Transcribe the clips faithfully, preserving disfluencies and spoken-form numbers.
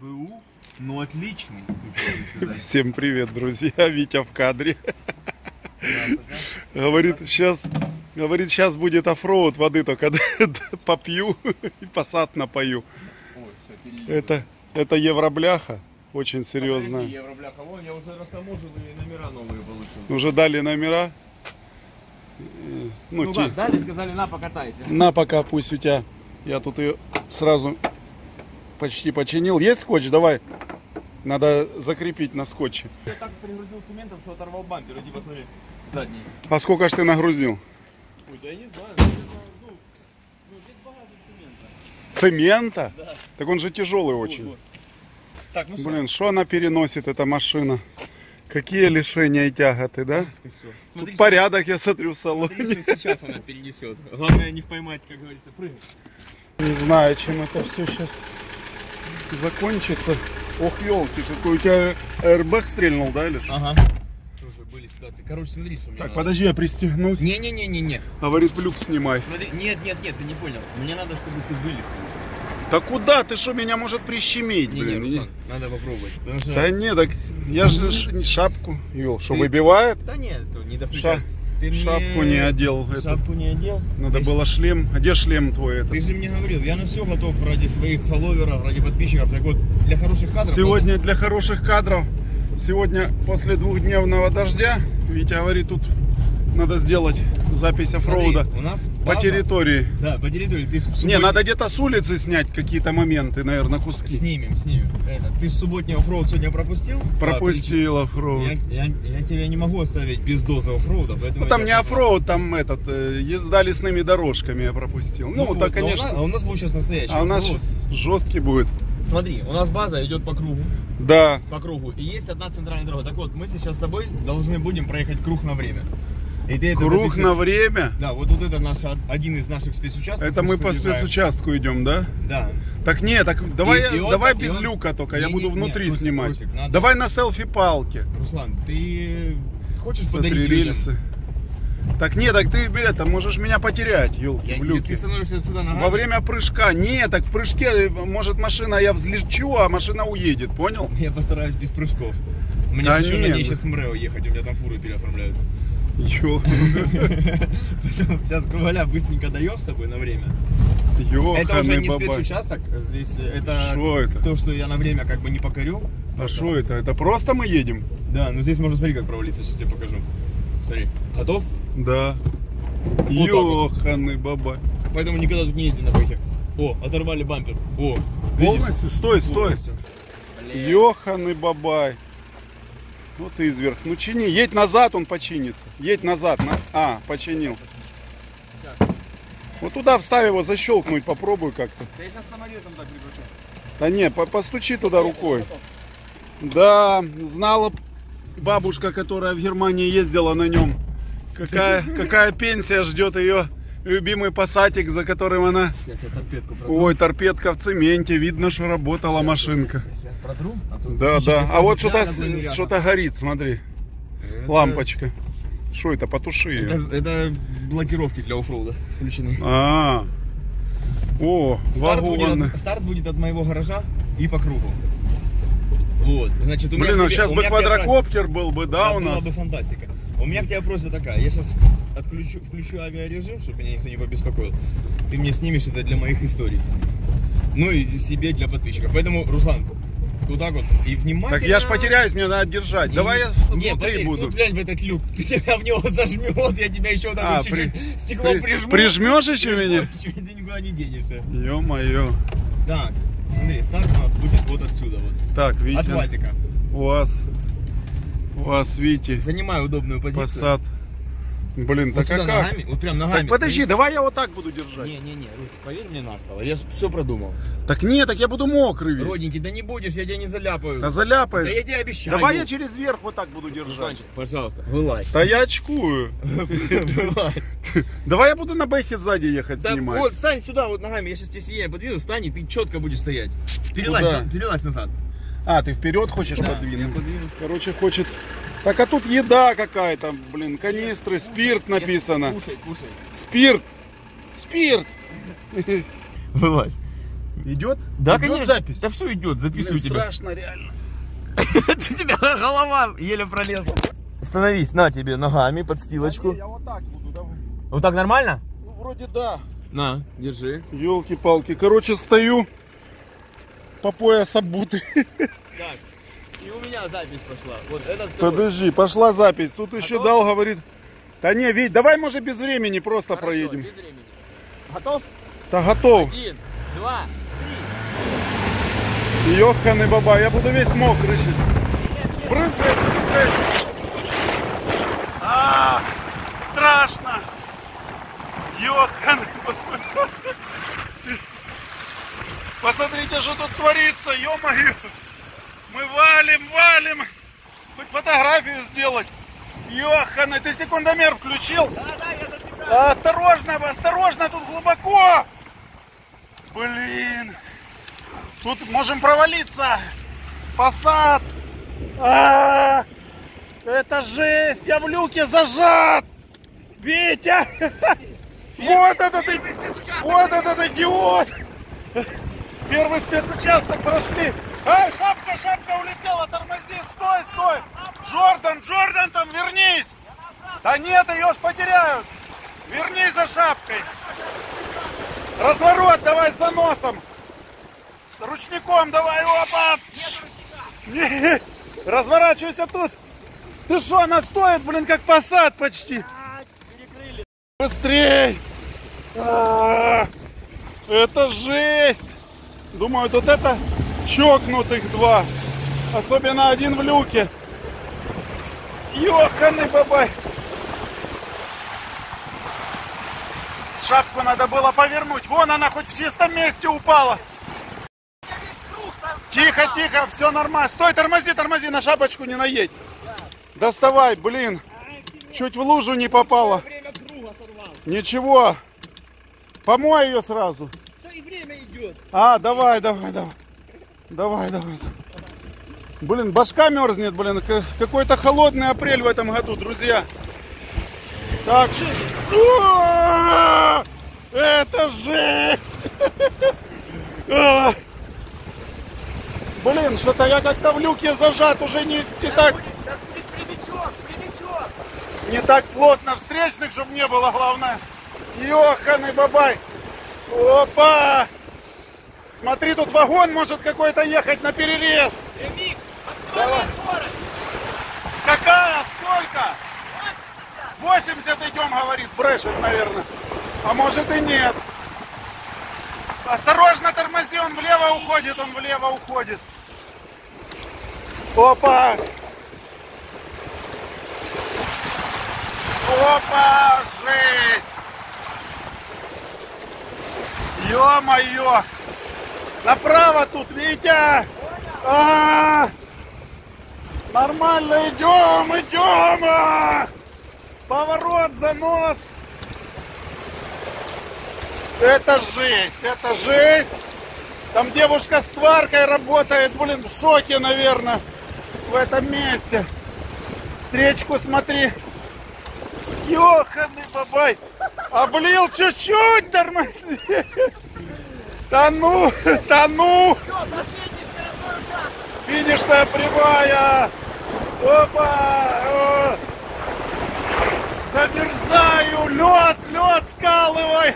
БУ? Ну, отличный. Всем привет, друзья. Витя в кадре. Говорит, сейчас... Говорит, сейчас будет оффроуд, воды только попью и Passat напою. Ой, это, это евробляха, очень серьезно. Евробляха, вон, я уже растаможил и номера новые получил. Уже дали номера? Ну, ну те... как, дали, сказали, на, покатайся. На, пока, пусть у тебя. Я тут ее сразу почти починил. Есть скотч? Давай. Надо закрепить на скотче. Я так пригрузил цементом, что оторвал бампер. Иди посмотри, задний. А сколько ж ты нагрузил? Ой, да я не знаю, ну, ну, здесь багажник цемента. Цемента? Да. Так он же тяжелый очень. Вот, вот. Так, ну, блин, что она переносит, эта машина? Какие лишения и тяготы, да? Смотри, тут порядок, что... я смотрю, в салоне. Смотри, что сейчас она перенесет. Главное не поймать, как говорится, прыгать. Не знаю, чем это все сейчас закончится. Ох, елки, какой у тебя аэрбэк стрельнул, да, или что? Ага. Были ситуации. Короче, смотри, что у меня. Так, надо... подожди, я пристегнусь. Не-не-не-не-не. Говорит, люк снимай. Смотри, нет-нет-нет, ты не понял. Мне надо, чтобы ты вылез. Да куда? Ты что, меня может прищемить, не, блин? Не, Руслан, не... надо попробовать. Что... Да не, так я же шапку вел. Что, ты... выбивает? Да нет, не дофига. Ша... Ты шапку мне... не одел. Шапку это... не одел? Надо ты... было шлем. А где шлем твой этот? Ты же мне говорил, я на все готов ради своих фолловеров, ради подписчиков. Так вот, для хороших кадров... Сегодня для хороших кадров... Сегодня после двухдневного дождя, Витя говорит, тут надо сделать запись оффроуда по территории. Да, по территории. Ты субботний... Не, надо где-то с улицы снять какие-то моменты, наверное, куски. Снимем, снимем. Это, ты субботний оффроуд сегодня пропустил? Пропустил оффроуд. Я, я, я тебя не могу оставить без дозы оффроуда. Ну там не оффроуд, там этот, э, езда лесными дорожками я пропустил. Ну, ну да, вот, конечно. А у нас будет сейчас настоящий. А у нас жесткий будет. Смотри, у нас база идет по кругу. Да. По кругу. И есть одна центральная дорога. Так вот, мы сейчас с тобой должны будем проехать круг на время. И ты это круг на время? Да, вот, вот это наш, один из наших спецучастков. Это мы по собираем. Спецучастку идем, да? Да. Так не, так давай, и, я, и он, давай и без он... люка только, не, я не, буду не, внутри не, снимать. Русик, надо... Давай на селфи-палке. Руслан, ты хочешь смотри, подарить рельсы? Людям? Так нет, так ты это, можешь меня потерять, елки, в люке. Ты становишься сюда ногами? Во время прыжка. Нет, так в прыжке, может машина, я взлечу, а машина уедет, понял? Я постараюсь без прыжков. Мне да еще нет. На ней сейчас МРЭО ехать, у меня там фуры переоформляются. Ё. Сейчас Кругаля быстренько даем с тобой на время. Это уже не спецучасток, здесь это то, что я на время как бы не покорю. А что это? Это просто мы едем? Да, ну здесь можно смотри, как провалиться, сейчас тебе покажу. Смотри, готов? Да. Вот ёханый баба. Поэтому никогда тут не езди на бэхе. О, оторвали бампер. О, полностью? Стой, стой. Ёханый бабай. Ну ты изверг. Ну чини. Едь назад, он починится. Едь назад. На... А, починил. Сейчас. Вот туда вставь его, защелкнуть попробуй как-то. Да я сейчас самолетом так прикручу. Да не, по постучи туда рукой. Да, знала бабушка, которая в Германии ездила на нем. Какая, какая пенсия ждет ее любимый пассатик, за которым она... Сейчас я торпедку протру. Ой, торпедка в цементе. Видно, что работала сейчас, машинка. Сейчас, сейчас, сейчас протру, а тут да, да. А вот что-то что-то горит, смотри. Это... Лампочка. Что это? Потуши ее. Это, это блокировки для оффроуда включены. А, -а, -а. О, старт будет, от, старт будет от моего гаража и по кругу. Вот, значит, у меня... Блин, а сейчас у бы квадрокоптер был бы, да, у нас? Была бы фантастика. У меня к тебе просьба такая, я сейчас отключу, включу авиарежим, чтобы меня никто не побеспокоил. Ты мне снимешь это для моих историй. Ну и себе для подписчиков. Поэтому, Руслан, вот так вот и внимательно... Так я ж потеряюсь, мне надо держать. И... Давай я нет, внутри буду. Тут глянь в этот люк, тебя в него зажмет, я тебя еще там а, чуть-чуть при... стеклом при... прижму. Прижмешь еще меня? Чуть, ты никуда не денешься. Ё-моё. Так, смотри, старт у нас будет вот отсюда. Вот. Так, Витя. От УАЗика. УАЗ. У вас, видите, занимаю удобную позицию. Passat. Блин, вот так сюда, как? Ногами, вот прям ногами. Так, подожди, стоит. Давай я вот так буду держать. Не, не, не, Русик, поверь мне на слово, я все продумал. Так нет, так я буду мокрый весь. Родненький, да не будешь, я тебя не заляпаю. Да заляпаешь. Да я тебе обещаю. Давай я через верх вот так буду держать. Пожалуйста, вылазь. Да я очкую. Вылазь. Давай я буду на бэхе сзади ехать снимать. Вот, встань сюда вот ногами, я сейчас тебе сияю подвину, встань и ты четко будешь стоять. Перелазь назад. А, ты вперед хочешь да, подвинуть? Короче, хочет... Так, а тут еда какая-то, блин, канистры, спирт написано. Кушай, кушай. Спирт! Спирт! Вылазь. Идет? Да, идет, конечно. Запись. Да все идет, записываю тебя. Страшно, реально. У тебя голова еле пролезла. Становись, на тебе ногами подстилочку. Я вот так буду давай. Вот так нормально? Ну, вроде да. На, держи. Ёлки-палки. Короче, стою по пояс обутый. Так, и у меня запись пошла. Вот этот. Подожди, пошла запись. Тут еще дал, говорит. Да не, Вить, давай, может, без времени просто проедем. Без времени. Готов? Да, готов. Один, два, три. Ёханы баба, я буду весь мокрый. Брызгай, брызгай. А, страшно. Ёханы. Посмотрите, что тут творится, ё-моё. Мы валим, валим. Хоть фотографию сделать. Ёханы, ты секундомер включил? Да, да, я засекаю. Осторожно, осторожно, тут глубоко. Блин. Тут можем провалиться. Passat. А-а-а. Это жесть, я в люке зажат. Витя. Вот этот, вот этот идиот! Первый спецучасток прошли. Ай, шапка, шапка улетела, тормози, стой, стой. Джордан, Джордан, там вернись. Да нет, ее ж потеряют. Вернись за шапкой. Разворот давай за носом. С ручником давай, опа. Нет, разворачивайся тут. Ты что, она стоит, блин, как Passat почти. Быстрей! А-а-а. Это жесть! Думаю, вот это чокнутых два. Особенно один в люке. Ёханы бабай! Шапку надо было повернуть. Вон она хоть в чистом месте упала. Тихо, тихо, все нормально. Стой, тормози, тормози, на шапочку не наедь. Доставай, блин. Чуть в лужу не попала. Ничего, помой ее сразу. Да и время идет. А, давай, давай, давай. Давай, давай. Блин, башка мерзнет, блин. Какой-то холодный апрель в этом году, друзья. Так, что? Это жесть! Блин, что-то я как-то в люке зажат, уже не так. Не так плотно встречных, чтобы не было, главное. Ёханы бабай. Опа! Смотри, тут вагон может какой-то ехать на перерез. Ремик, максимальная скорость. Какая? Сколько? восемьдесят идем, говорит, брешет, наверное. А может и нет. Осторожно тормози, он влево уходит, он влево уходит. Опа! Опа, жесть! Ё-моё! Направо тут, Витя! А-а-а! Нормально, идем, идем! А-а-а! Поворот, занос! Это жесть, это жесть! Там девушка с сваркой работает, блин, в шоке, наверное, в этом месте. Встречку смотри. Ёханый бабай! Облил чуть-чуть, тормози! Тону! Тону! Всё, последний скоростной участок! Финишная прямая! Опа! Замерзаю! Лед, лед скалывай!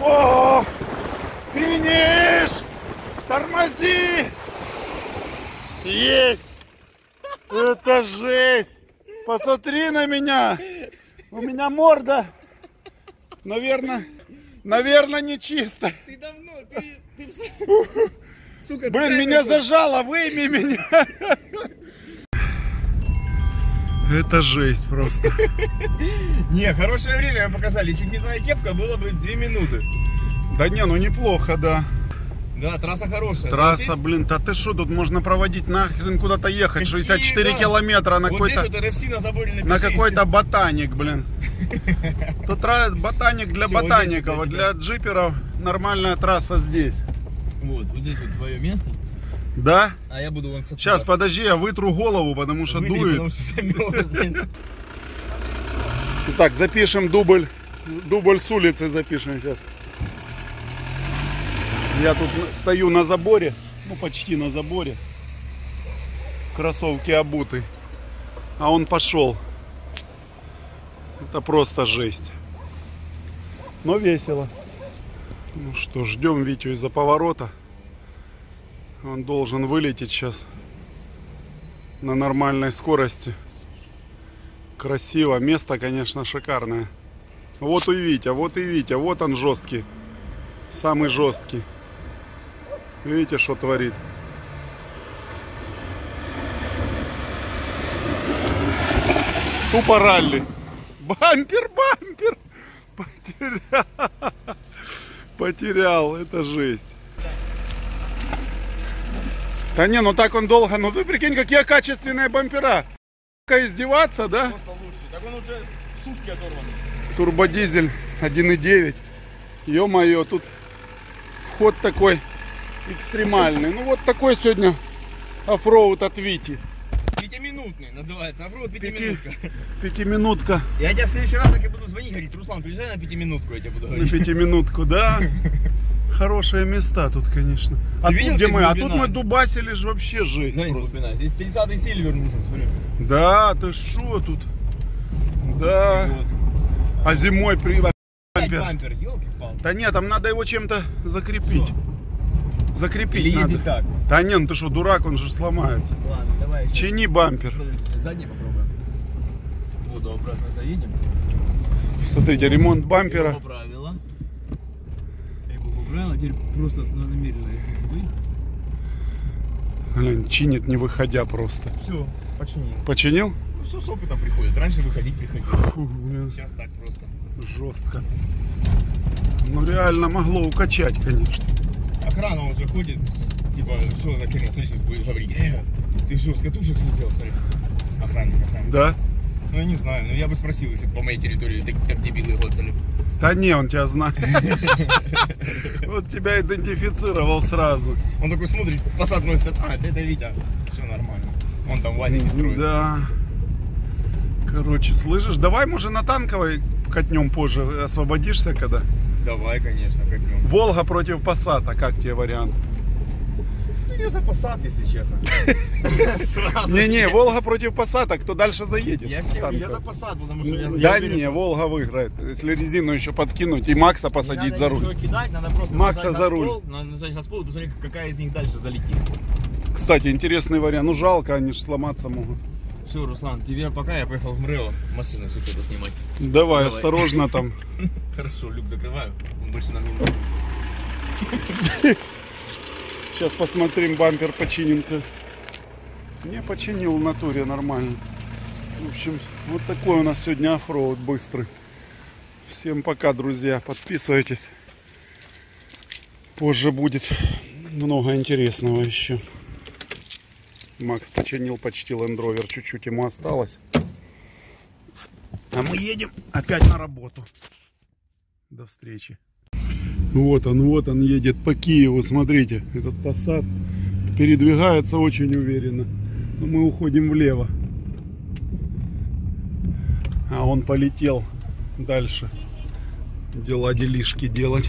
О! Финиш! Тормози! Есть! Это жесть! Посмотри на меня! У меня морда, наверное, наверное, не чисто. Ты давно, ты, ты... Сука, блин, ты меня такой... зажало, выйми меня. Это жесть просто. Не, хорошее время показали. Если бы не твоя кепка, было бы две минуты. Да не, ну неплохо, да. Да, трасса хорошая. Трасса, здесь... блин, да ты что, тут можно проводить нахрен куда-то ехать, шестьдесят четыре да. километра на вот какой-то вот на какой-то ботаник, блин. Тут ботаник для Все, ботаников, вот для джиперов нормальная трасса здесь. Вот, вот здесь вот твое место. Да? А я буду вон... Сейчас, подожди, я вытру голову, потому что Выдели, дует. Потому что так, запишем дубль, дубль с улицы запишем сейчас. Я тут стою на заборе, ну почти на заборе, кроссовки обуты, а он пошел. Это просто жесть, но весело. Ну что, ждем Витю из-за поворота. Он должен вылететь сейчас на нормальной скорости. Красиво, место, конечно, шикарное. Вот и Витя, вот и Витя, вот он жесткий, самый жесткий. Видите, что творит? Тупо ралли. Бампер, бампер! Потерял. Потерял, это жесть. Да не, ну так он долго, ну ты прикинь, какие качественные бампера. Издеваться, да? Просто лучше. Так он уже сутки оторван. Турбодизель один и девять. Ё-моё, тут вход такой экстремальный. Ну вот такой сегодня оффроуд от Вити. Пятиминутный называется. Оффроуд пятиминутка. Пятиминутка. Я тебя в следующий раз так и буду звонить, говорить: Руслан, приезжай на пятиминутку, я тебе буду говорить. На пятиминутку, да? Хорошие места тут, конечно. А тут где мы? А тут мы дубасили же вообще жесть. Здесь тридцатый сильвер нужен. Да, ты шо тут? Да. А зимой при... бампер. Да нет, там надо его чем-то закрепить. Закрепить надо. Так. Да не, ну ты что, дурак, он же сломается. Ладно, давай. Чини бампер. Задний попробуем. Воду обратно заедем. Смотрите, ремонт бампера. Поправила. Я его поправила, теперь просто намеренно их. Блин, чинит не выходя просто. Все, починил. Починил? Ну все с опытом приходит. Раньше выходить приходил. Фу, сейчас так просто. Жестко. Ну реально могло укачать, конечно. Охрана уже ходит, типа, что за херня, смотри, сейчас будет говорить: э, ты что, с катушек слетел, смотри? Охранник, охранник. Да? Ну, я не знаю, но я бы спросил, если по моей территории ты так дебилы гоцали. Да не, он тебя знает. Вот тебя идентифицировал сразу. Он такой смотрит, Passat носит, а, это Витя, все нормально. Он там лазит и строит. Да. Короче, слышишь, давай, может, на танковой катнем позже, освободишься когда? Давай, конечно, катнем. Волга против Passat, как тебе вариант? Ну, я за Passat, если честно. Не-не, Волга против Passat, кто дальше заедет? Я за Passat, потому что я за... Да не, Волга выиграет, если резину еще подкинуть и Макса посадить за руль. Надо просто Макса за руль. Надо нажать газпол и посмотреть, какая из них дальше залетит. Кстати, интересный вариант. Ну, жалко, они же сломаться могут. Все, Руслан, тебе пока, я поехал в МРЭО машину с учета снимать. Давай, Давай, осторожно там. Хорошо, люк закрываю, больше нам не нужно. Сейчас посмотрим, бампер починен-то. Не починил в натуре нормально. В общем, вот такой у нас сегодня оффроуд быстрый. Всем пока, друзья, подписывайтесь. Позже будет много интересного еще. Макс починил почти Land Rover, чуть-чуть ему осталось. А мы едем опять на работу. До встречи. Вот он, вот он едет по Киеву, смотрите. Этот Passat передвигается очень уверенно. Но мы уходим влево. А он полетел дальше. Дела, делишки делать.